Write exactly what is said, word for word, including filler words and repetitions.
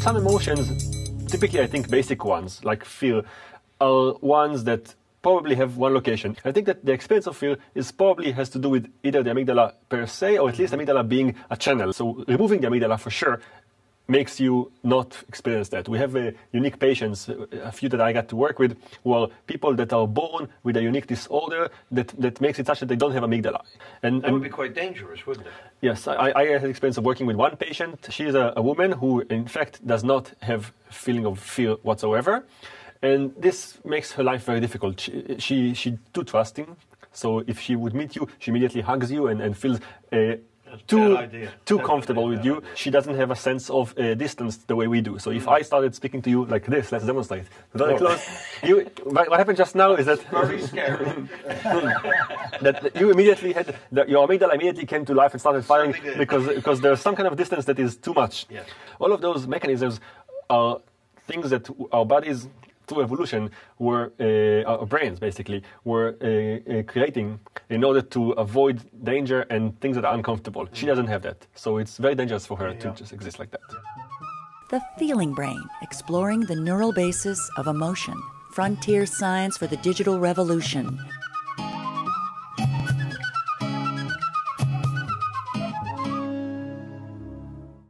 some emotions, typically I think basic ones like fear, are ones that probably have one location. I think that the experience of fear is probably has to do with either the amygdala per se, or at least amygdala being a channel. So removing the amygdala for sure makes you not experience that. We have a unique patients, a few that I got to work with, who are people that are born with a unique disorder that, that makes it such that they don't have amygdala. And, that would be quite dangerous, wouldn't it? Yes, I, I had experience of working with one patient. She is a, a woman who, in fact, does not have feeling of fear whatsoever. And this makes her life very difficult. She, she, she's too trusting. So if she would meet you, she immediately hugs you and, and feels uh, too, too comfortable with you. She doesn't have a sense of uh, distance the way we do. So if I started speaking to you like this, let's demonstrate. Very close. You, what happened just now is that... Very scary. that you immediately had... The, your amygdala immediately came to life and started firing because, because there's some kind of distance that is too much. Yeah. All of those mechanisms are things that our bodies... through evolution, were uh, our brains basically were uh, uh, creating in order to avoid danger and things that are uncomfortable. She doesn't have that, so it's very dangerous for her yeah. to just exist like that. The Feeling Brain, exploring the neural basis of emotion. Frontier science for the digital revolution.